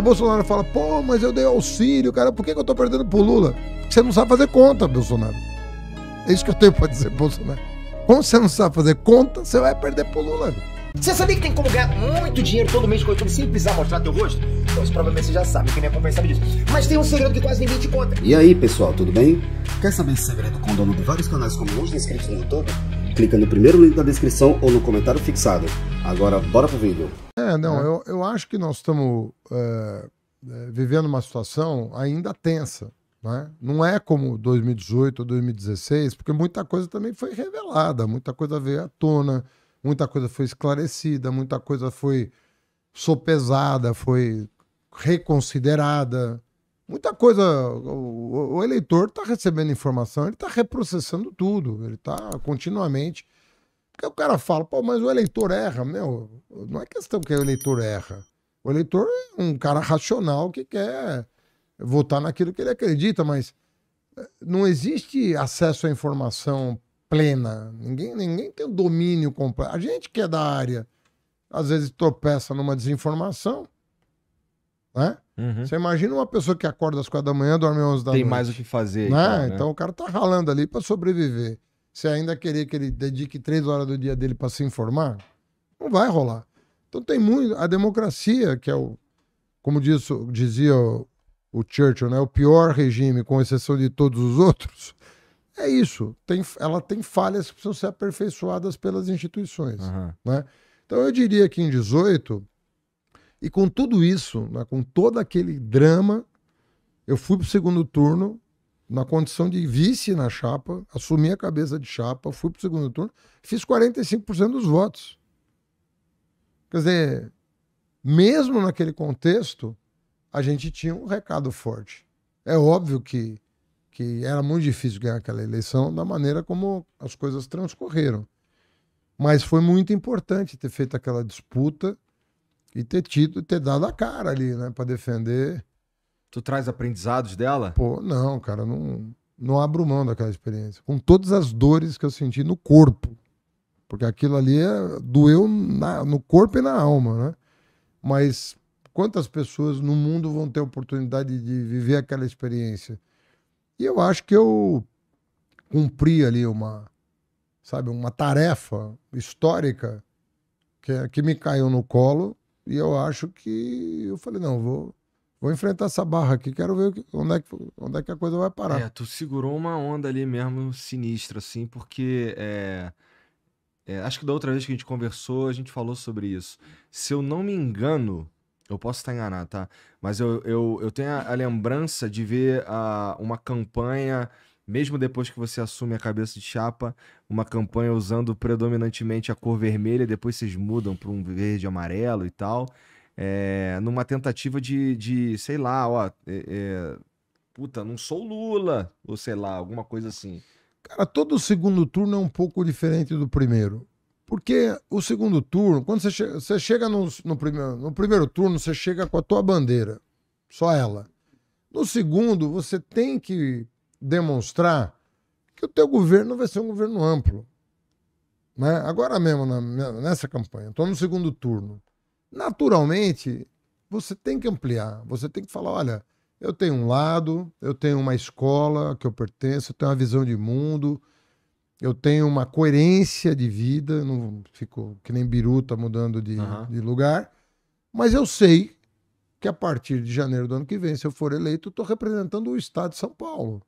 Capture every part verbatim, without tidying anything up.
Aí o Bolsonaro fala, pô, mas eu dei auxílio, cara, por que, que eu tô perdendo pro Lula? Você não sabe fazer conta, Bolsonaro. É isso que eu tenho pra dizer, Bolsonaro. Como você não sabe fazer conta, você vai perder pro Lula. Você sabia que tem como ganhar muito dinheiro todo mês com o YouTube sem precisar mostrar teu rosto? Então isso provavelmente você já sabe, quem me acompanha sabe disso. Mas tem um segredo que quase ninguém te conta. E aí, pessoal, tudo bem? Quer saber esse segredo com o dono de vários canais como hoje inscritos no YouTube? Clica no primeiro link da descrição ou no comentário fixado. Agora, bora pro vídeo. É, não, é. Eu, eu acho que nós estamos é, vivendo uma situação ainda tensa. Né? Não é como dois mil e dezoito ou dois mil e dezesseis, porque muita coisa também foi revelada, muita coisa veio à tona, muita coisa foi esclarecida, muita coisa foi sopesada, foi reconsiderada. Muita coisa, o, o eleitor está recebendo informação, ele está reprocessando tudo, ele está continuamente. Porque o cara fala, pô, mas o eleitor erra, meu, não é questão que o eleitor erra. O eleitor é um cara racional que quer votar naquilo que ele acredita, mas não existe acesso à informação plena. Ninguém, ninguém tem o domínio completo. A gente que é da área, às vezes tropeça numa desinformação, né? Uhum. Você imagina uma pessoa que acorda às quatro da manhã, dorme às onze da noite. Tem mais o que fazer. Né? Cara, né? Então o cara tá ralando ali para sobreviver. Você ainda querer que ele dedique três horas do dia dele para se informar? Não vai rolar. Então tem muito... A democracia, que é o... Como diz, dizia... O, o Churchill, né? O pior regime, com exceção de todos os outros, é isso. Tem, ela tem falhas que precisam ser aperfeiçoadas pelas instituições. Uhum. Né? Então eu diria que em dezoito, e com tudo isso, né, com todo aquele drama, eu fui para o segundo turno na condição de vice na chapa, assumi a cabeça de chapa, fui para o segundo turno, fiz quarenta e cinco por cento dos votos. Quer dizer, mesmo naquele contexto, a gente tinha um recado forte. É óbvio que, que era muito difícil ganhar aquela eleição da maneira como as coisas transcorreram. Mas foi muito importante ter feito aquela disputa e ter tido, ter dado a cara ali, né, para defender. Tu traz aprendizados dela? Pô, não, cara, não, não abro mão daquela experiência. Com todas as dores que eu senti no corpo, porque aquilo ali é, doeu na, no corpo e na alma, né? Mas quantas pessoas no mundo vão ter oportunidade de viver aquela experiência? E eu acho que eu cumpri ali uma, sabe, uma tarefa histórica que, que me caiu no colo, e eu acho que eu falei, não, vou, vou enfrentar essa barra aqui, quero ver onde é que, onde é que a coisa vai parar. É, tu segurou uma onda ali mesmo sinistra, assim, porque... É... É, acho que da outra vez que a gente conversou, a gente falou sobre isso. Se eu não me engano, eu posso estar enganado, tá? Mas eu, eu, eu tenho a, a lembrança de ver a, uma campanha, mesmo depois que você assume a cabeça de chapa, uma campanha usando predominantemente a cor vermelha, depois vocês mudam para um verde e amarelo e tal, é, numa tentativa de, de sei lá, ó, é, é, puta, não sou Lula, ou sei lá, alguma coisa assim. Cara, todo segundo turno é um pouco diferente do primeiro. Porque o segundo turno, quando você chega, você chega no, no, primeiro, no primeiro turno, você chega com a tua bandeira, só ela. No segundo, você tem que demonstrar que o teu governo vai ser um governo amplo. Né? Agora mesmo, na, nessa campanha, estou no segundo turno. Naturalmente, você tem que ampliar, você tem que falar, olha... Eu tenho um lado, eu tenho uma escola que eu pertenço, eu tenho uma visão de mundo, eu tenho uma coerência de vida, não fico que nem biruta mudando de, uhum. de lugar, mas eu sei que a partir de janeiro do ano que vem, se eu for eleito, eu estou representando o estado de São Paulo.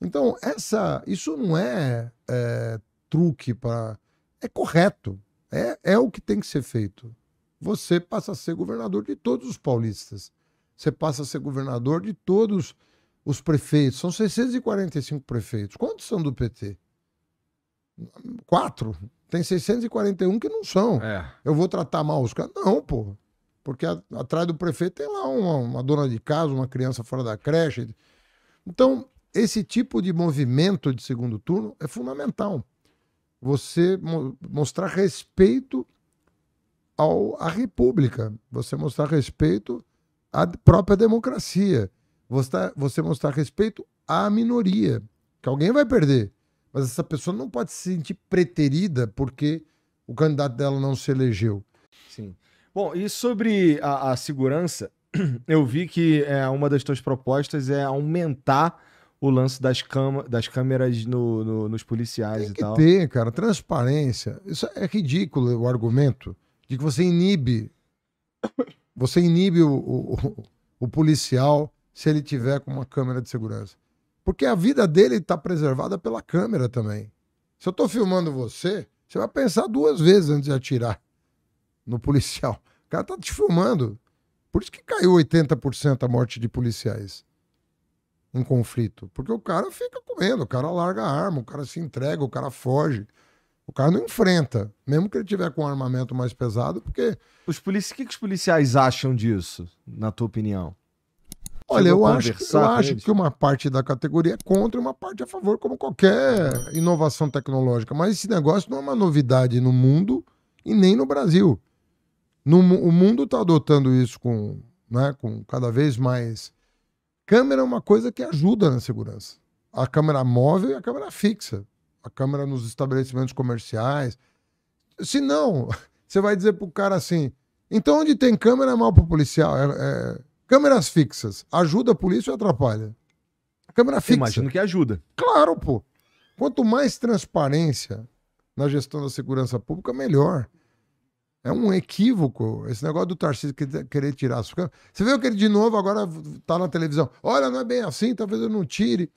Então, essa, isso não é, é truque para... É correto, é, é o que tem que ser feito. Você passa a ser governador de todos os paulistas. Você passa a ser governador de todos os prefeitos. São seiscentos e quarenta e cinco prefeitos. Quantos são do P T? Quatro. Tem seiscentos e quarenta e um que não são. É. Eu vou tratar mal os caras? Não, pô. Porque a, atrás do prefeito tem lá uma, uma dona de casa, uma criança fora da creche. Então, esse tipo de movimento de segundo turno é fundamental. Você mo- mostrar respeito ao, à República. Você mostrar respeito... a própria democracia, você mostrar respeito à minoria, que alguém vai perder, mas essa pessoa não pode se sentir preterida porque o candidato dela não se elegeu. Sim, Bom, e sobre a, a segurança, eu vi que é, uma das tuas propostas é aumentar o lance das, cama, das câmeras no, no, nos policiais e tal. Tem que ter, cara, transparência. Isso é ridículo, o argumento de que você inibe, você inibe o, o, o policial se ele tiver com uma câmera de segurança. Porque a vida dele está preservada pela câmera também. Se eu estou filmando você, você vai pensar duas vezes antes de atirar no policial. O cara está te filmando. Por isso que caiu oitenta por cento a morte de policiais em conflito. Porque o cara fica com medo, o cara larga a arma, o cara se entrega, o cara foge. O cara não enfrenta, mesmo que ele tiver com um armamento mais pesado, porque... Os polici... O que, que os policiais acham disso, na tua opinião? Olha, eu acho, que, eu acho que uma parte da categoria é contra e uma parte é a favor, como qualquer inovação tecnológica. Mas esse negócio não é uma novidade no mundo e nem no Brasil. No, o mundo está adotando isso com, né, com cada vez mais... Câmera é uma coisa que ajuda na segurança. A câmera móvel e a câmera fixa. A câmera nos estabelecimentos comerciais. Se não, você vai dizer para o cara assim, então onde tem câmera é mal para o policial, é... é... Câmeras fixas, ajuda a polícia ou atrapalha? Câmera fixa. Imagino que ajuda. Claro, pô. Quanto mais transparência na gestão da segurança pública, melhor. É um equívoco esse negócio do Tarcísio querer tirar as câmeras. Você viu que ele de novo agora tá na televisão. Olha, não é bem assim, talvez eu não tire.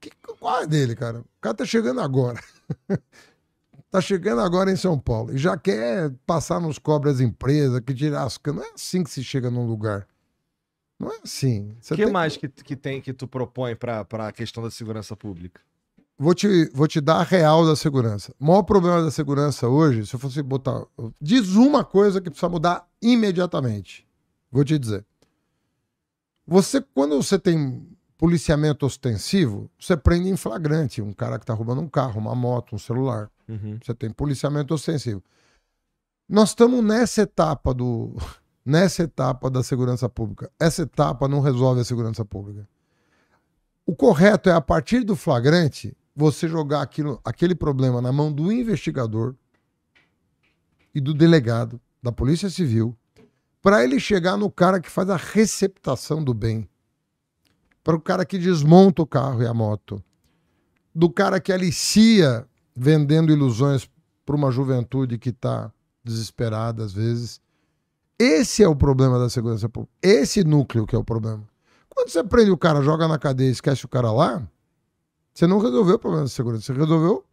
Que, qual é dele, cara? O cara tá chegando agora. Tá chegando agora em São Paulo e já quer passar nos cobras empresas, que tirar as câmeras. Não é assim que se chega num lugar. Não é assim. O que mais que... Que, que tem que tu propõe para a questão da segurança pública? Vou te, vou te dar a real da segurança. O maior problema da segurança hoje, se eu fosse botar... Diz uma coisa que precisa mudar imediatamente. Vou te dizer. Você, quando você tem policiamento ostensivo, você prende em flagrante um cara que tá roubando um carro, uma moto, um celular. Uhum. Você tem policiamento ostensivo. Nós estamos nessa etapa do nessa etapa da segurança pública. Essa etapa não resolve a segurança pública. O correto é, a partir do flagrante, você jogar aquilo, aquele problema na mão do investigador e do delegado da Polícia Civil, para ele chegar no cara que faz a receptação do bem, para o cara que desmonta o carro e a moto, do cara que alicia vendendo ilusões para uma juventude que está desesperada às vezes. Esse é o problema da segurança pública. Esse núcleo que é o problema. Quando você prende o cara, joga na cadeia e esquece o cara lá, você não resolveu o problema da segurança. Você resolveu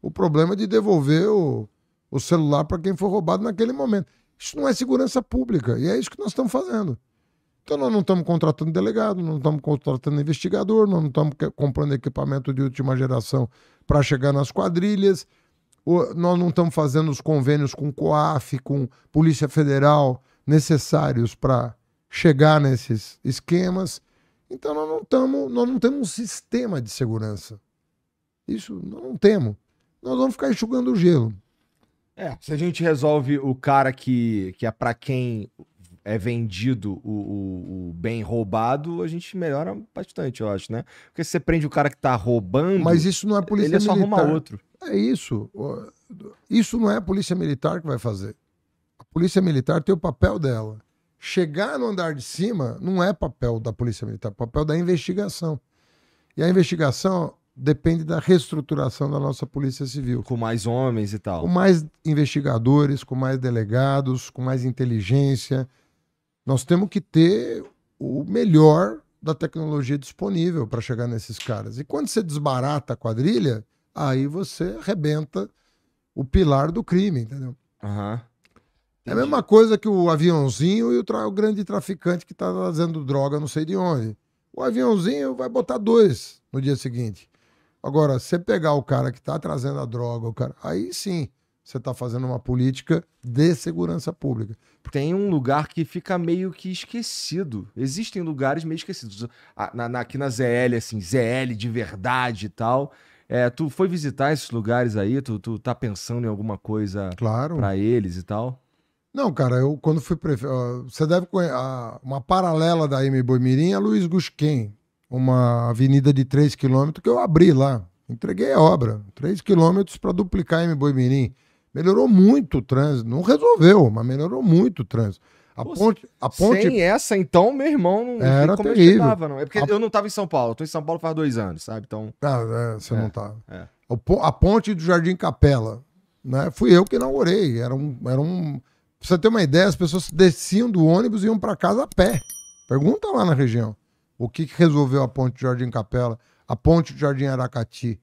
o problema de devolver o, o celular para quem foi roubado naquele momento. Isso não é segurança pública. E é isso que nós estamos fazendo. Então nós não estamos contratando delegado, não estamos contratando investigador, nós não estamos comprando equipamento de última geração para chegar nas quadrilhas, nós não estamos fazendo os convênios com COAF, com Polícia Federal necessários para chegar nesses esquemas. Então nós não estamos, nós não temos um sistema de segurança. Isso nós não temos. Nós vamos ficar enxugando o gelo. É, se a gente resolve o cara que, que é para quem é vendido o, o, o bem roubado, a gente melhora bastante, eu acho, né? Porque se você prende o cara que tá roubando... Mas isso não é polícia militar. Ele só arruma outro. É isso. Isso não é a polícia militar que vai fazer. A polícia militar tem o papel dela. Chegar no andar de cima não é papel da polícia militar, é papel da investigação. E a investigação depende da reestruturação da nossa polícia civil. Com mais homens e tal. Com mais investigadores, com mais delegados, com mais inteligência... Nós temos que ter o melhor da tecnologia disponível para chegar nesses caras. E quando você desbarata a quadrilha, aí você arrebenta o pilar do crime, entendeu? Uhum. É a mesma coisa que o aviãozinho e o, tra o grande traficante que está trazendo droga não sei de onde. O aviãozinho vai botar dois no dia seguinte. Agora, se você pegar o cara que está trazendo a droga, o cara... aí sim... você está fazendo uma política de segurança pública. Tem um lugar que fica meio que esquecido. Existem lugares meio esquecidos. Na, na, aqui na Z L, assim, Z L de verdade e tal. É, tu foi visitar esses lugares aí? Tu, tu tá pensando em alguma coisa claro. Para eles e tal? Não, cara, eu quando fui prefeito... Uh, você deve conhecer uh, uma paralela da M'Boi Mirim a Luiz Gusquem. Uma avenida de três quilômetros que eu abri lá. Entreguei a obra. três quilômetros para duplicar M'Boi Mirim. Melhorou muito o trânsito. Não resolveu, mas melhorou muito o trânsito. A Pô, ponte, a ponte... Sem essa, então, meu irmão, não era como terrível. Eu estudava, não. É porque a... eu não estava em São Paulo. Estou em São Paulo faz dois anos, sabe? Então... Ah, é, você é, não estava. É. A ponte do Jardim Capela, né? Fui eu que inaugurei. Era um, era um... Pra você ter uma ideia, as pessoas desciam do ônibus e iam para casa a pé. Pergunta lá na região. O que, que resolveu a ponte do Jardim Capela, a ponte do Jardim Aracati,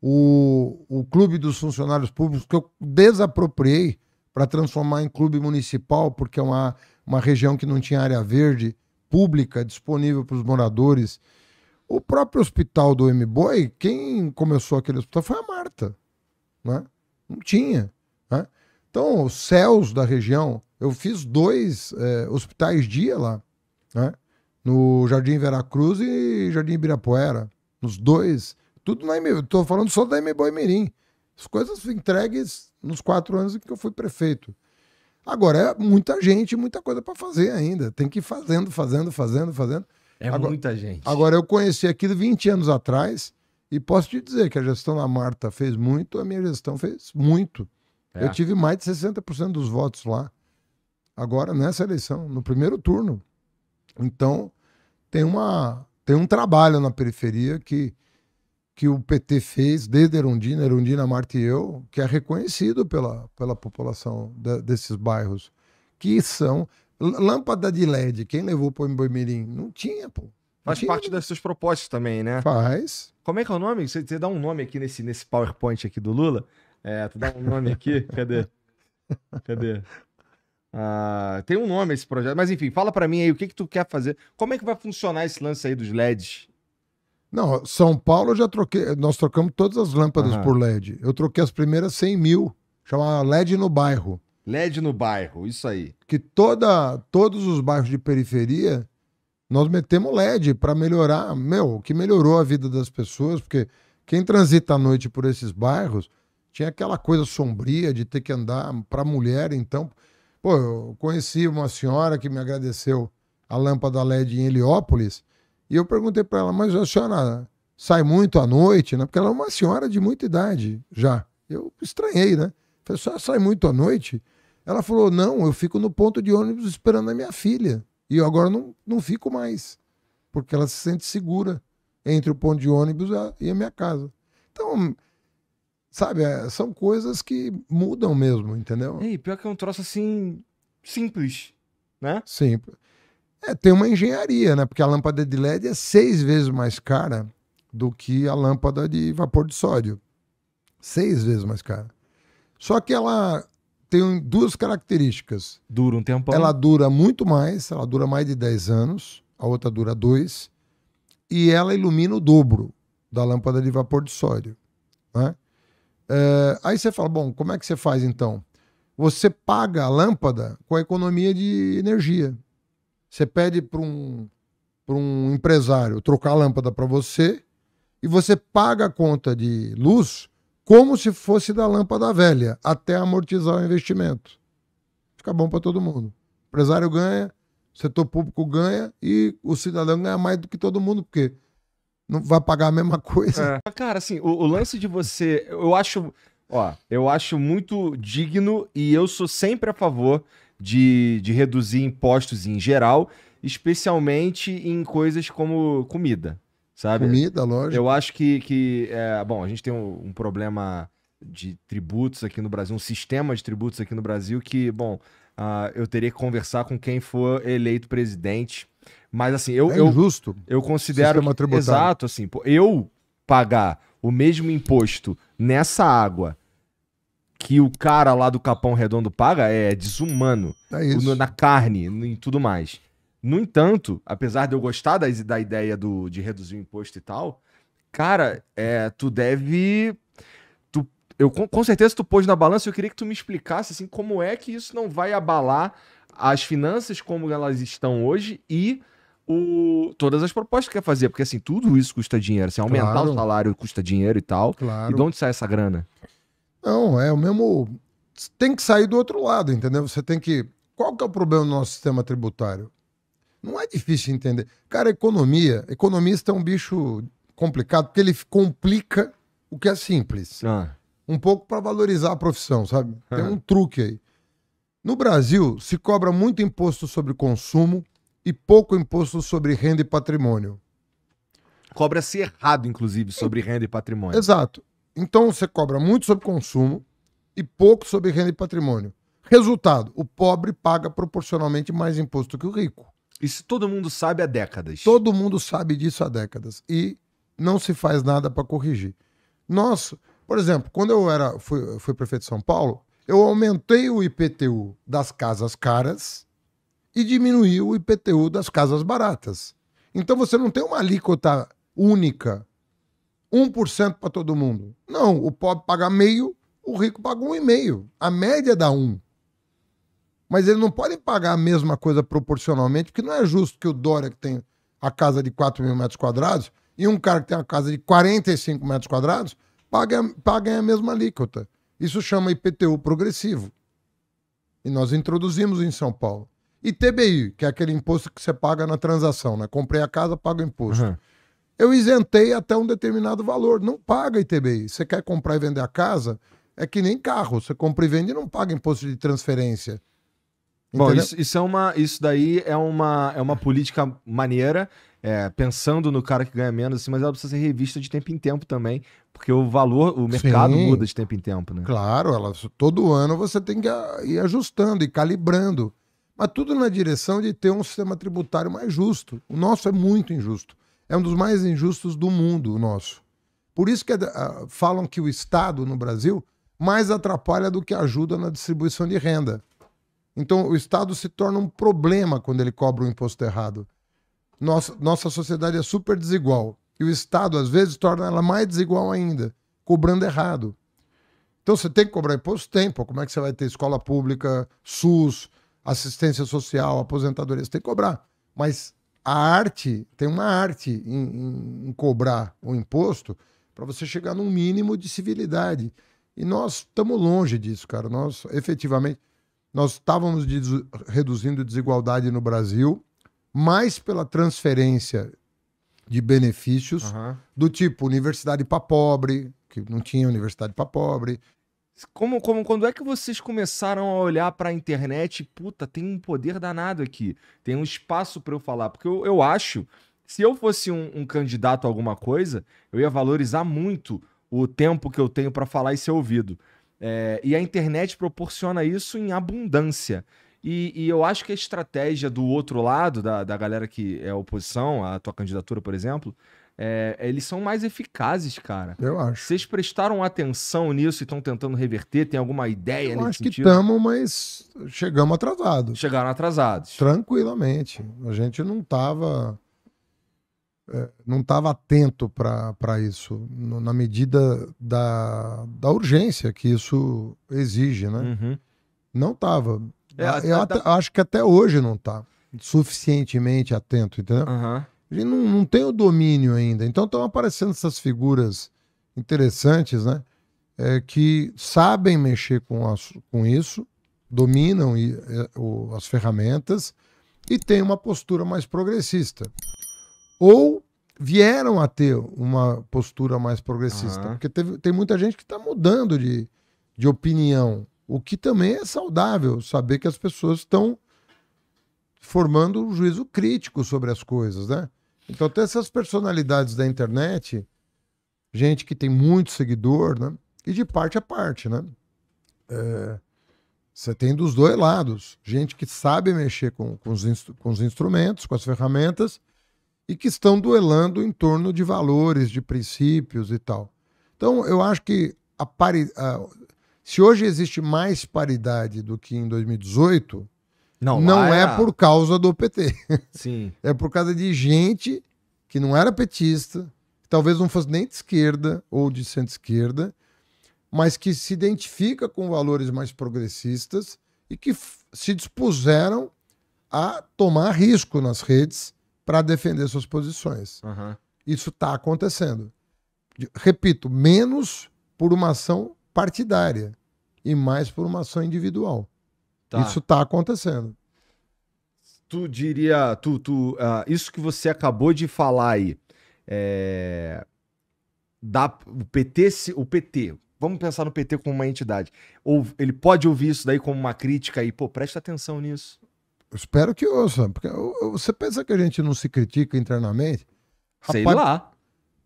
o, o clube dos funcionários públicos, que eu desapropriei para transformar em clube municipal, porque é uma, uma região que não tinha área verde pública disponível para os moradores. O próprio hospital do M'Boi, quem começou aquele hospital foi a Marta, né? Não tinha, né? Então, os céus da região, eu fiz dois é, hospitais dia lá, né? No Jardim Veracruz e Jardim Ibirapuera, nos dois, tudo na M B O I. Estou falando só da M'Boi Mirim. As coisas entregues nos quatro anos em que eu fui prefeito. Agora, é muita gente, muita coisa para fazer ainda. Tem que ir fazendo, fazendo, fazendo, fazendo. É agora, muita gente. Agora, eu conheci aquilo vinte anos atrás e posso te dizer que a gestão da Marta fez muito, a minha gestão fez muito. É. Eu tive mais de sessenta por cento dos votos lá. Agora, nessa eleição, no primeiro turno. Então, tem, uma, tem um trabalho na periferia que, que o P T fez desde Erundina, Erundina, Marta e eu, que é reconhecido pela, pela população de, desses bairros, que são... Lâmpada de L E D, quem levou para o M'Boi Mirim? Não tinha, pô. Não Faz tinha. Parte das suas propostas também, né? Faz. Como é que é o nome? Você, você dá um nome aqui nesse, nesse PowerPoint aqui do Lula? É, tu dá um nome aqui, cadê? Cadê? Ah, tem um nome esse projeto, mas enfim, fala pra mim aí o que que tu quer fazer, como é que vai funcionar esse lance aí dos L E Ds? Não, São Paulo eu já troquei, nós trocamos todas as lâmpadas Aham. por L E D, eu troquei as primeiras cem mil, chamava L E D no bairro. L E D no bairro, isso aí. Que toda, todos os bairros de periferia, nós metemos L E D pra melhorar, meu, o que melhorou a vida das pessoas, porque quem transita à noite por esses bairros, tinha aquela coisa sombria de ter que andar pra mulher, então... Pô, eu conheci uma senhora que me agradeceu a lâmpada L E D em Heliópolis e eu perguntei para ela, mas a senhora sai muito à noite, né? Porque ela é uma senhora de muita idade já. Eu estranhei, né? Falei, a senhora sai muito à noite? Ela falou, não, eu fico no ponto de ônibus esperando a minha filha e eu agora não, não fico mais, porque ela se sente segura entre o ponto de ônibus e a minha casa. Então... Sabe, são coisas que mudam mesmo, entendeu? E pior que é um troço assim, simples, né? Simples. É, tem uma engenharia, né? Porque a lâmpada de L E D é seis vezes mais cara do que a lâmpada de vapor de sódio. Seis vezes mais cara. Só que ela tem duas características. Dura um tempão. Ela dura muito mais, ela dura mais de dez anos, a outra dura dois, e ela ilumina o dobro da lâmpada de vapor de sódio, né? É, aí você fala, bom, como é que você faz então? Você paga a lâmpada com a economia de energia. Você pede para um, para um empresário trocar a lâmpada para você e você paga a conta de luz como se fosse da lâmpada velha, até amortizar o investimento. Fica bom para todo mundo. O empresário ganha, o setor público ganha e o cidadão ganha mais do que todo mundo, porque... Não vai pagar a mesma coisa. É. Cara, assim, o, o lance de você... Eu acho... Ó, eu acho muito digno e eu sou sempre a favor de, de reduzir impostos em geral, especialmente em coisas como comida, sabe? Comida, lógico. Eu acho que... que é, bom, a gente tem um, um problema de tributos aqui no Brasil, um sistema de tributos aqui no Brasil que, bom, uh, eu teria que conversar com quem for eleito presidente. Mas assim, eu, é injusto, eu, eu considero que, exato, assim, eu pagar o mesmo imposto nessa água que o cara lá do Capão Redondo paga é desumano, é isso. Na carne, em tudo mais. No entanto, apesar de eu gostar da, da ideia do, de reduzir o imposto e tal, cara, é, tu deve... Tu, eu, com, com certeza tu pôs na balança, eu queria que tu me explicasse assim, como é que isso não vai abalar as finanças como elas estão hoje e... O... todas as propostas que quer fazer, porque assim, tudo isso custa dinheiro, assim, aumentar claro. O salário custa dinheiro e tal, claro. E de onde sai essa grana? Não, é o mesmo, tem que sair do outro lado, entendeu? Você tem que, qual que é o problema do nosso sistema tributário? Não é difícil entender, cara, economia, economista é um bicho complicado, porque ele complica o que é simples. Ah. um pouco para valorizar a profissão, sabe? Tem um truque aí. No Brasil, se cobra muito imposto sobre consumo e pouco imposto sobre renda e patrimônio. Cobra-se errado, inclusive, sobre renda e patrimônio. Exato. Então você cobra muito sobre consumo e pouco sobre renda e patrimônio. Resultado, o pobre paga proporcionalmente mais imposto que o rico. Isso todo mundo sabe há décadas. Todo mundo sabe disso há décadas. E não se faz nada para corrigir. Nós, por exemplo, quando eu era, fui, fui prefeito de São Paulo, eu aumentei o I P T U das casas caras e diminuí o I P T U das casas baratas. Então você não tem uma alíquota única, um por cento para todo mundo. Não, o pobre paga meio, o rico paga um vírgula cinco. A média dá um. Mas eles não podem pagar a mesma coisa proporcionalmente, porque não é justo que o Dória, que tem a casa de quatro mil metros quadrados, e um cara que tem a casa de quarenta e cinco metros quadrados, paguem, paguem a mesma alíquota. Isso chama I P T U progressivo. E nós introduzimos em São Paulo. I T B I, que é aquele imposto que você paga na transação, né? Comprei a casa, pago o imposto. Uhum. Eu isentei até um determinado valor. Não paga I T B I. Você quer comprar e vender a casa, é que nem carro. Você compra e vende e não paga imposto de transferência. Entendeu? Bom, isso, isso, é uma, isso daí é uma, é uma política maneira, é, pensando no cara que ganha menos, assim, mas ela precisa ser revista de tempo em tempo também, porque o valor, o mercado Sim, muda de tempo em tempo, né? Claro, ela, todo ano você tem que ir ajustando e calibrando, mas tudo na direção de ter um sistema tributário mais justo. O nosso é muito injusto, é um dos mais injustos do mundo, o nosso. Por isso que uh, falam que o Estado no Brasil mais atrapalha do que ajuda na distribuição de renda. Então, o Estado se torna um problema quando ele cobra o imposto errado. Nossa, nossa sociedade é super desigual. E o Estado, às vezes, torna ela mais desigual ainda, cobrando errado. Então, você tem que cobrar imposto? Tem, pô. Como é que você vai ter escola pública, SUS, assistência social, aposentadoria? Você tem que cobrar. Mas a arte, tem uma arte em, em, em cobrar o imposto para você chegar num mínimo de civilidade. E nós estamos longe disso, cara. Nós, efetivamente... Nós estávamos des- reduzindo desigualdade no Brasil mais pela transferência de benefícios uhum. do tipo universidade para pobre, que não tinha universidade para pobre. Como, como, quando é que vocês começaram a olhar para a internet? Puta, tem um poder danado aqui. Tem um espaço para eu falar. Porque eu, eu acho, se eu fosse um, um candidato a alguma coisa, eu ia valorizar muito o tempo que eu tenho para falar e ser ouvido. É, e a internet proporciona isso em abundância. E, e eu acho que a estratégia do outro lado, da, da galera que é oposição, a tua candidatura, por exemplo, é, eles são mais eficazes, cara. Eu acho. Vocês prestaram atenção nisso e estão tentando reverter? Tem alguma ideia eu nesse acho sentido? Que estamos, mas chegamos atrasados. Chegaram atrasados. Tranquilamente. A gente não estava... É, não estava atento para isso, no, na medida da, da urgência que isso exige, né? Uhum. Não estava. É, eu até, da... acho que até hoje não está suficientemente atento, entendeu? Uhum. Ele não, não tem o domínio ainda. Então estão aparecendo essas figuras interessantes, né? É, que sabem mexer com, as, com isso, dominam e, é, o, as ferramentas e têm uma postura mais progressista. Ou vieram a ter uma postura mais progressista. Uhum. Porque teve, tem muita gente que está mudando de, de opinião. O que também é saudável, saber que as pessoas estão formando um juízo crítico sobre as coisas, né? Então tem essas personalidades da internet, gente que tem muito seguidor, né? E de parte a parte, né? É, você tem dos dois lados. Gente que sabe mexer com, com, os, instru- com os instrumentos, com as ferramentas, e que estão duelando em torno de valores, de princípios e tal. Então, eu acho que a pari... a... se hoje existe mais paridade do que em dois mil e dezoito, não, não é era... por causa do P T. Sim. É por causa de gente que não era petista, que talvez não fosse nem de esquerda ou de centro-esquerda, mas que se identifica com valores mais progressistas e que f... se dispuseram a tomar risco nas redes para defender suas posições. Uhum. Isso está acontecendo. Repito, menos por uma ação partidária e mais por uma ação individual. Tá. Isso está acontecendo. Tu diria... Tu, tu, uh, isso que você acabou de falar aí, é, da, o, P T, o P T, Vamos pensar no P T como uma entidade. Ou ele pode ouvir isso daí como uma crítica e, pô, presta atenção nisso. Eu espero que ouça, porque você pensa que a gente não se critica internamente? Sei Rapaz, lá.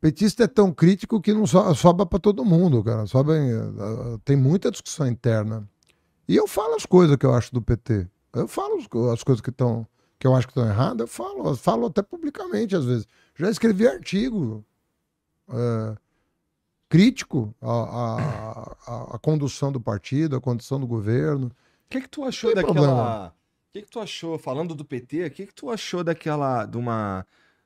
Petista é tão crítico que não so, sobra para todo mundo, cara. Sobe, tem muita discussão interna. E eu falo as coisas que eu acho do P T. Eu falo as coisas que estão, que eu acho que estão erradas, eu falo, eu falo até publicamente às vezes. Já escrevi artigo é, crítico à, à, à, à condução do partido, à condução do governo. O que é que tu achou daquela... Problema. O que, que tu achou, falando do P T, o que, que tu achou daquela, de uma,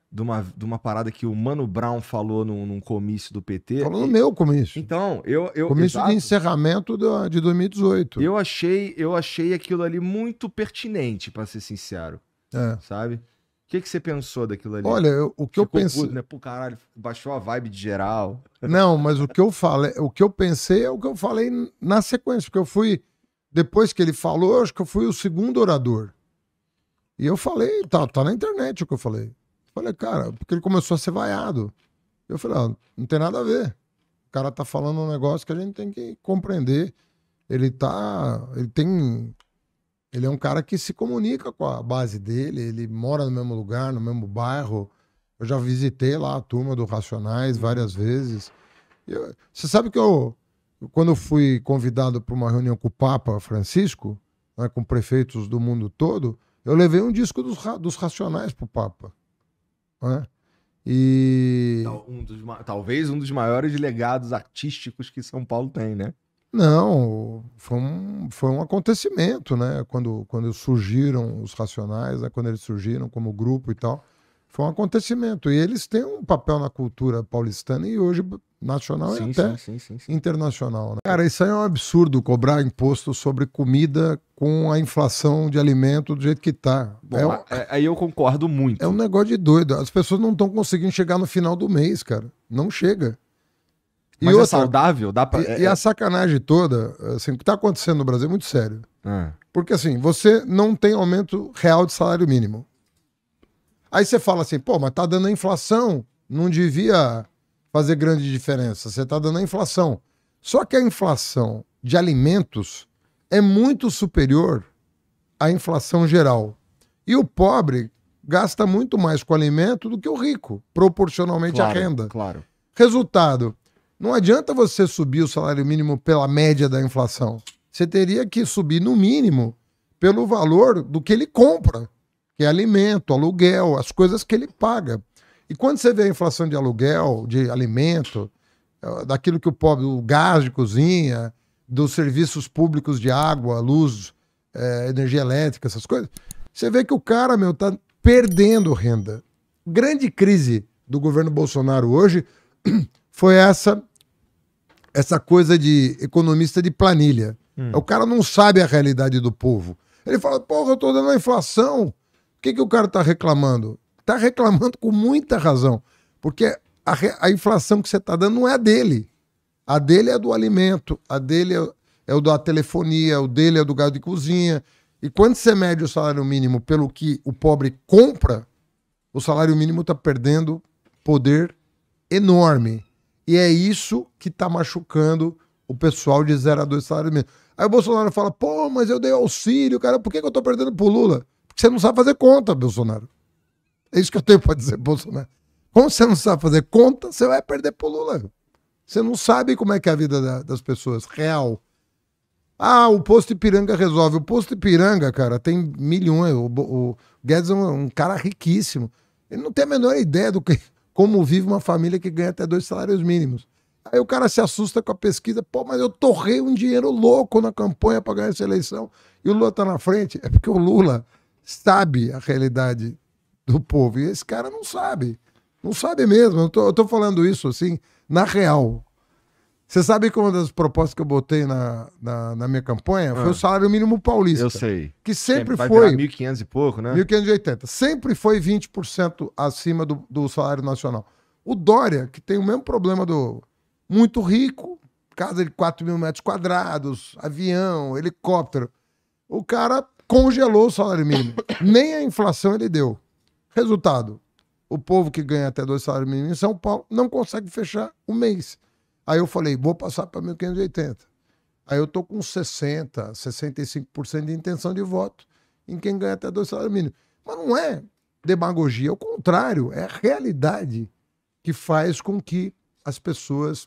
de uma, de uma parada que o Mano Brown falou num, num comício do P T? Falou no meu comício. Então, eu... eu comício exato, de encerramento do, de dois mil e dezoito. Eu achei, eu achei aquilo ali muito pertinente, para ser sincero. É. Sabe? O que, que você pensou daquilo ali? Olha, eu, o que Ficou eu pensei... Puto, né? Pô, caralho, baixou a vibe de geral. Não, mas o que eu falei, o que eu pensei é o que eu falei na sequência, porque eu fui... Depois que ele falou, acho que eu fui o segundo orador. E eu falei, tá, tá na internet o que eu falei. Eu falei, cara, porque ele começou a ser vaiado. Eu falei, ah, não tem nada a ver. O cara tá falando um negócio que a gente tem que compreender. Ele tá... Ele tem... Ele é um cara que se comunica com a base dele. Ele mora no mesmo lugar, no mesmo bairro. Eu já visitei lá a turma do Racionais várias vezes. Eu, você sabe que eu... Quando eu fui convidado para uma reunião com o Papa Francisco, né, com prefeitos do mundo todo, eu levei um disco dos, ra dos Racionais para o Papa. Né? E... Um dos, talvez um dos maiores legados artísticos que São Paulo tem, né? Não, foi um, foi um acontecimento, né? Quando, quando surgiram os Racionais, né? Quando eles surgiram como grupo e tal, foi um acontecimento. E eles têm um papel na cultura paulistana e hoje... nacional sim, e até sim, sim, sim. internacional. Né? Cara, isso aí é um absurdo, cobrar imposto sobre comida com a inflação de alimento do jeito que tá. Bom, é um... é, aí eu concordo muito. É um negócio de doido. As pessoas não estão conseguindo chegar no final do mês, cara. Não chega. E Mas outra, é saudável? Dá pra... e, e a sacanagem toda, assim, o que tá acontecendo no Brasil é muito sério. É. Porque assim, você não tem aumento real de salário mínimo. Aí você fala assim, pô, mas tá dando a inflação, não devia... fazer grande diferença, você está dando a inflação. Só que a inflação de alimentos é muito superior à inflação geral. E o pobre gasta muito mais com alimento do que o rico, proporcionalmente à renda. Claro. Resultado, não adianta você subir o salário mínimo pela média da inflação. Você teria que subir no mínimo pelo valor do que ele compra, que é alimento, aluguel, as coisas que ele paga. E quando você vê a inflação de aluguel, de alimento, daquilo que o pobre, o gás de cozinha, dos serviços públicos de água, luz, é, energia elétrica, essas coisas, você vê que o cara, meu, tá perdendo renda. Grande crise do governo Bolsonaro hoje foi essa, essa coisa de economista de planilha. Hum. O cara não sabe a realidade do povo. Ele fala, porra, eu tô dando a inflação. O que, que o cara tá reclamando? Está reclamando com muita razão, porque a, a inflação que você está dando não é a dele. A dele é do alimento, a dele é, é o da telefonia, o dele é do gás de cozinha. E quando você mede o salário mínimo pelo que o pobre compra, o salário mínimo está perdendo poder enorme. E é isso que está machucando o pessoal de zero a dois salário mínimo. Aí o Bolsonaro fala, pô, mas eu dei auxílio, cara, por que, que eu estou perdendo pro Lula? Porque você não sabe fazer conta, Bolsonaro. É isso que eu tenho para dizer, Bolsonaro. Como você não sabe fazer conta, você vai perder pro Lula. Você não sabe como é que é a vida da, das pessoas, real. Ah, o posto Ipiranga resolve. O posto Ipiranga, cara, tem milhões. O, o Guedes é um, um cara riquíssimo. Ele não tem a menor ideia do que, como vive uma família que ganha até dois salários mínimos. Aí o cara se assusta com a pesquisa. Pô, mas eu torrei um dinheiro louco na campanha para ganhar essa eleição. E o Lula tá na frente. É porque o Lula sabe a realidade do povo. E esse cara não sabe. Não sabe mesmo. Eu tô, eu tô falando isso assim, na real. Você sabe que uma das propostas que eu botei na, na, na minha campanha foi ah, o salário mínimo paulista. Eu sei. Que sempre, sempre foi... mil e quinhentos e pouco, né? mil quinhentos e oitenta. Sempre foi vinte por cento acima do, do salário nacional. O Dória, que tem o mesmo problema do... Muito rico, casa de quatro mil metros quadrados, avião, helicóptero. O cara congelou o salário mínimo. Nem a inflação ele deu. Resultado, o povo que ganha até dois salários mínimos em São Paulo não consegue fechar o mês. Aí eu falei, vou passar para mil quinhentos e oitenta. Aí eu estou com sessenta por cento, sessenta e cinco por cento de intenção de voto em quem ganha até dois salários mínimos. Mas não é demagogia, é o contrário, é a realidade que faz com que as pessoas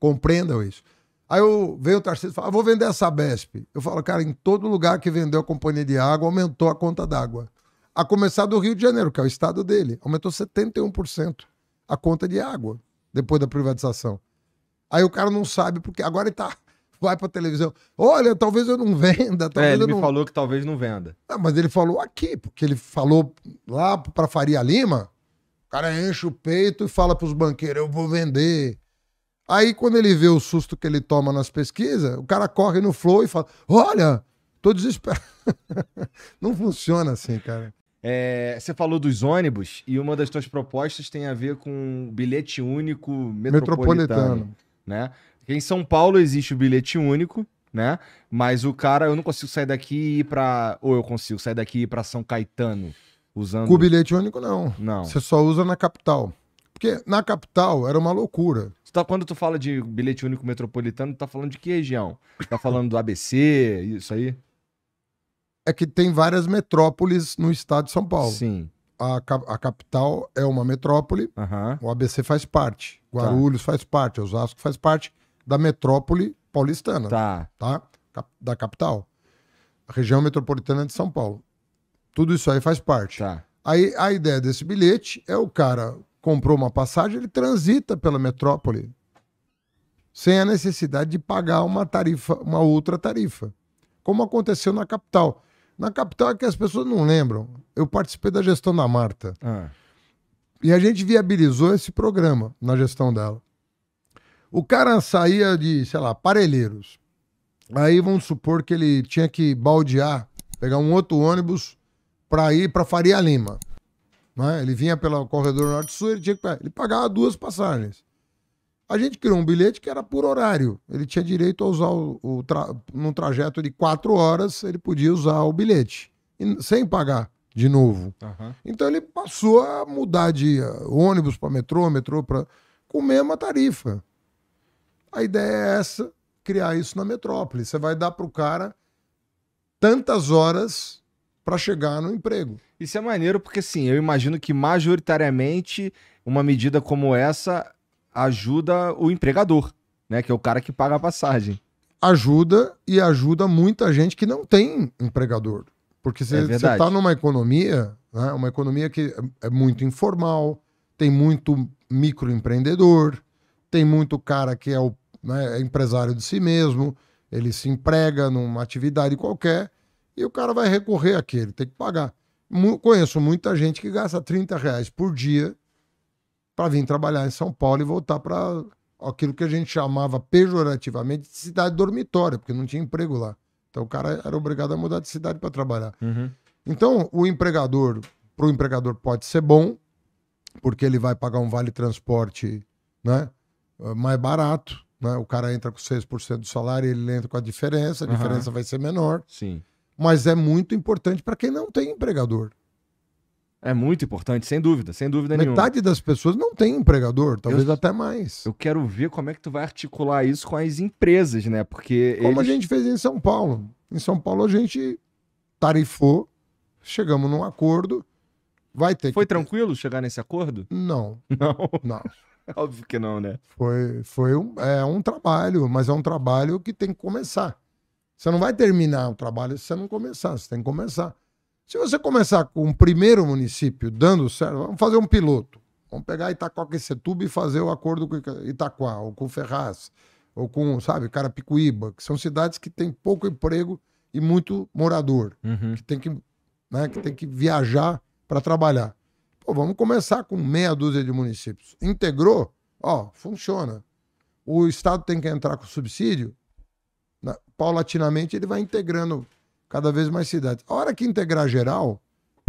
compreendam isso. Aí eu veio o Tarcísio e fala, ah, vou vender a Sabesp. Eu falo, cara, em todo lugar que vendeu a companhia de água, aumentou a conta d'água. A começar do Rio de Janeiro, que é o estado dele, aumentou setenta e um por cento a conta de água depois da privatização. Aí o cara não sabe, porque agora ele tá, vai pra televisão, olha, talvez eu não venda. Talvez é, ele eu me não... falou que talvez não venda. Não, mas ele falou aqui, porque ele falou lá pra Faria Lima, o cara enche o peito e fala pros banqueiros, eu vou vender. Aí, quando ele vê o susto que ele toma nas pesquisas, o cara corre no flow e fala, olha, tô desesperado. Não funciona assim, cara. É, você falou dos ônibus e uma das suas propostas tem a ver com o bilhete único metropolitano. metropolitano. Né? Em São Paulo existe o bilhete único, né? Mas o cara, eu não consigo sair daqui e ir pra... Ou eu consigo sair daqui e ir pra São Caetano usando... Com o bilhete único, não. Não. Você só usa na capital. Porque na capital era uma loucura. Tá, quando tu fala de bilhete único metropolitano, tu tá falando de que região? Tá falando do A B C, isso aí? É que tem várias metrópoles no estado de São Paulo. Sim. A, a capital é uma metrópole, uhum. O A B C faz parte, Guarulhos tá. faz parte, Osasco faz parte da metrópole paulistana. Tá. Tá? Da capital. A região metropolitana de São Paulo. Tudo isso aí faz parte. Tá. Aí a ideia desse bilhete é o cara... comprou uma passagem, ele transita pela metrópole sem a necessidade de pagar uma tarifa, uma outra tarifa, como aconteceu na capital. Na capital é que as pessoas não lembram. Eu participei da gestão da Marta. Ah. E a gente viabilizou esse programa na gestão dela. O cara saía de, sei lá, Parelheiros. Aí vamos supor que ele tinha que baldear, pegar um outro ônibus para ir para Faria Lima. Né? Ele vinha pelo corredor norte-sul, ele tinha que ele pagava duas passagens. A gente criou um bilhete que era por horário. Ele tinha direito a usar o, o tra... num trajeto de quatro horas, ele podia usar o bilhete, e... sem pagar de novo. Uhum. Então ele passou a mudar de ônibus para metrô, metrô para... com a mesma tarifa. A ideia é essa, criar isso na metrópole. Você vai dar para o cara tantas horas... para chegar no emprego. Isso é maneiro porque, sim, eu imagino que majoritariamente uma medida como essa ajuda o empregador, né? Que é o cara que paga a passagem. Ajuda e ajuda muita gente que não tem empregador. Porque você está numa economia, né? Uma economia que é muito informal, tem muito microempreendedor, tem muito cara que é, o, né, é empresário de si mesmo, ele se emprega numa atividade qualquer, e o cara vai recorrer àquele, tem que pagar. Conheço muita gente que gasta trinta reais por dia para vir trabalhar em São Paulo e voltar para aquilo que a gente chamava pejorativamente de cidade dormitória, porque não tinha emprego lá. Então o cara era obrigado a mudar de cidade para trabalhar. Uhum. Então o empregador, para o empregador pode ser bom, porque ele vai pagar um vale-transporte, né, mais barato. Né? O cara entra com seis por cento do salário e ele entra com a diferença, a diferença uhum. vai ser menor. Sim. Mas é muito importante para quem não tem empregador. É muito importante, sem dúvida, sem dúvida nenhuma. Metade das pessoas não tem empregador, talvez eu, até mais. Eu quero ver como é que tu vai articular isso com as empresas, né? Porque como eles... a gente fez em São Paulo. Em São Paulo a gente tarifou, chegamos num acordo, vai ter Foi que... tranquilo chegar nesse acordo? Não. Não? Não. Óbvio que não, né? Foi, foi um, é um trabalho, mas é um trabalho que tem que começar. Você não vai terminar o trabalho se você não começar, você tem que começar. Se você começar com o primeiro município dando certo, vamos fazer um piloto. Vamos pegar Itaquaquecetuba e fazer o acordo com Itaquá, ou com Ferraz, ou com, sabe, Carapicuíba, que são cidades que têm pouco emprego e muito morador, uhum. que, tem que, né, que tem que viajar para trabalhar. Pô, vamos começar com meia dúzia de municípios. Integrou? Ó, funciona. O Estado tem que entrar com subsídio? Paulatinamente ele vai integrando cada vez mais cidades. A hora que integrar geral,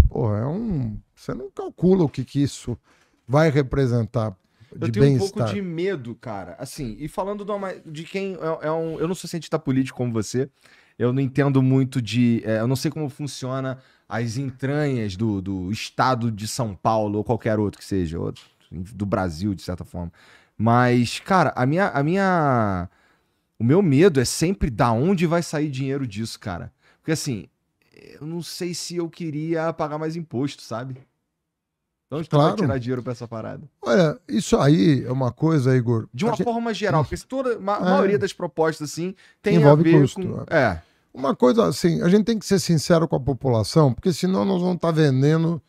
pô, é um... Você não calcula o que, que isso vai representar de bem-estar. Eu tenho bem um pouco de medo, cara. Assim, e falando de, uma... de quem... É, é um... Eu não sou cientista político como você, eu não entendo muito de... É, eu não sei como funciona as entranhas do, do estado de São Paulo ou qualquer outro que seja, ou do Brasil, de certa forma. Mas, cara, a minha, a minha... o meu medo é sempre da onde vai sair dinheiro disso, cara. Porque, assim, eu não sei se eu queria pagar mais imposto, sabe? Então, claro. Vai tirar dinheiro pra essa parada? Olha, isso aí é uma coisa, Igor... De uma gente... forma geral, porque toda, a é. maioria das propostas, assim, tem Envolve a ver custo, com... É. Uma coisa assim, a gente tem que ser sincero com a população, porque senão nós vamos estar vendendo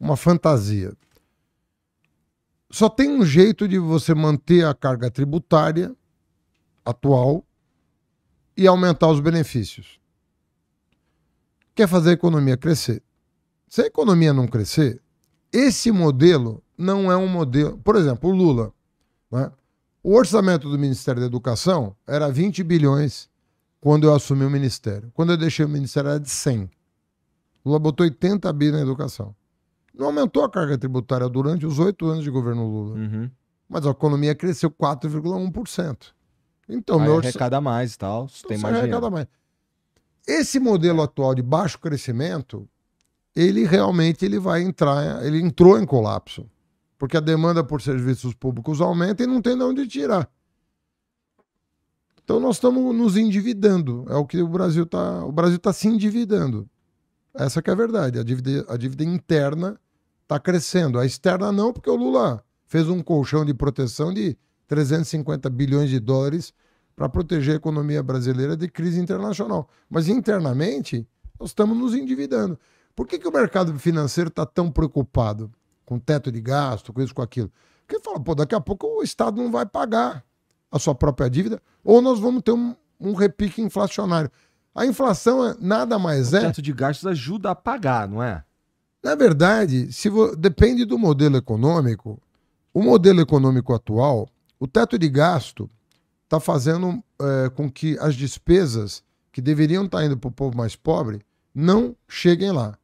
uma fantasia. Só tem um jeito de você manter a carga tributária atual e aumentar os benefícios. Quer fazer a economia crescer. Se a economia não crescer, esse modelo não é um modelo... Por exemplo, o Lula, né? O orçamento do Ministério da Educação era vinte bilhões quando eu assumi o Ministério. Quando eu deixei o Ministério era de cem. O Lula botou oitenta bi na educação. Não aumentou a carga tributária durante os oito anos de governo Lula. Uhum. Mas a economia cresceu quatro vírgula um por cento. Então, meu orçamento... arrecada mais e tal. Tem mais arrecada mais. Esse modelo atual de baixo crescimento, ele realmente ele vai entrar, ele entrou em colapso. Porque a demanda por serviços públicos aumenta e não tem de onde tirar. Então nós estamos nos endividando. É o que o Brasil está... O Brasil está se endividando. Essa que é a verdade. A dívida, a dívida interna está crescendo. A externa não, porque o Lula fez um colchão de proteção de trezentos e cinquenta bilhões de dólares para proteger a economia brasileira de crise internacional. Mas internamente, nós estamos nos endividando. Por que que o mercado financeiro está tão preocupado com teto de gasto, com isso, com aquilo? Porque fala, pô, daqui a pouco o Estado não vai pagar a sua própria dívida, ou nós vamos ter um, um repique inflacionário. A inflação é, nada mais o é... O teto de gastos ajuda a pagar, não é? Na verdade, se vo... depende do modelo econômico. O modelo econômico atual, o teto de gasto está fazendo é, com que as despesas que deveriam estar indo para o povo mais pobre não cheguem lá.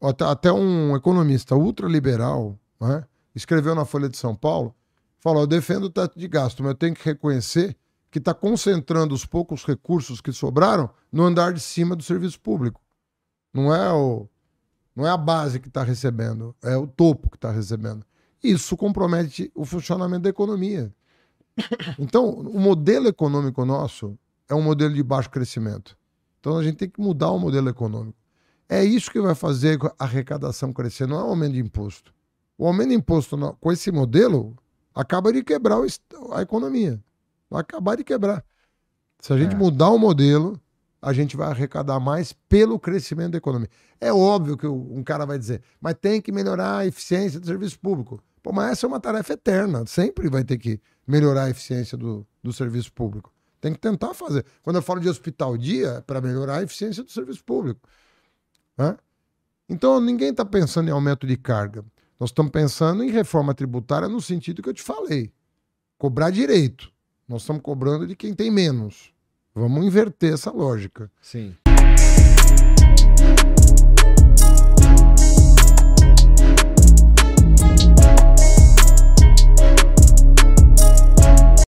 Até, até um economista ultraliberal, né, escreveu na Folha de São Paulo, falou, eu defendo o teto de gasto, mas eu tenho que reconhecer que está concentrando os poucos recursos que sobraram no andar de cima do serviço público. Não é, o, não é a base que está recebendo, é o topo que está recebendo. Isso compromete o funcionamento da economia. Então, o modelo econômico nosso é um modelo de baixo crescimento. Então, a gente tem que mudar o modelo econômico. É isso que vai fazer a arrecadação crescer, não é o aumento de imposto. O aumento de imposto não, com esse modelo... acaba de quebrar a economia. Vai acabar de quebrar. Se a gente é. mudar o modelo, a gente vai arrecadar mais pelo crescimento da economia. É óbvio que um cara vai dizer, mas tem que melhorar a eficiência do serviço público. Pô, mas essa é uma tarefa eterna. Sempre vai ter que melhorar a eficiência do, do serviço público. Tem que tentar fazer. Quando eu falo de hospital dia, é para melhorar a eficiência do serviço público. Hã? Então, ninguém está pensando em aumento de carga. Nós estamos pensando em reforma tributária no sentido que eu te falei. Cobrar direito. Nós estamos cobrando de quem tem menos. Vamos inverter essa lógica. Sim.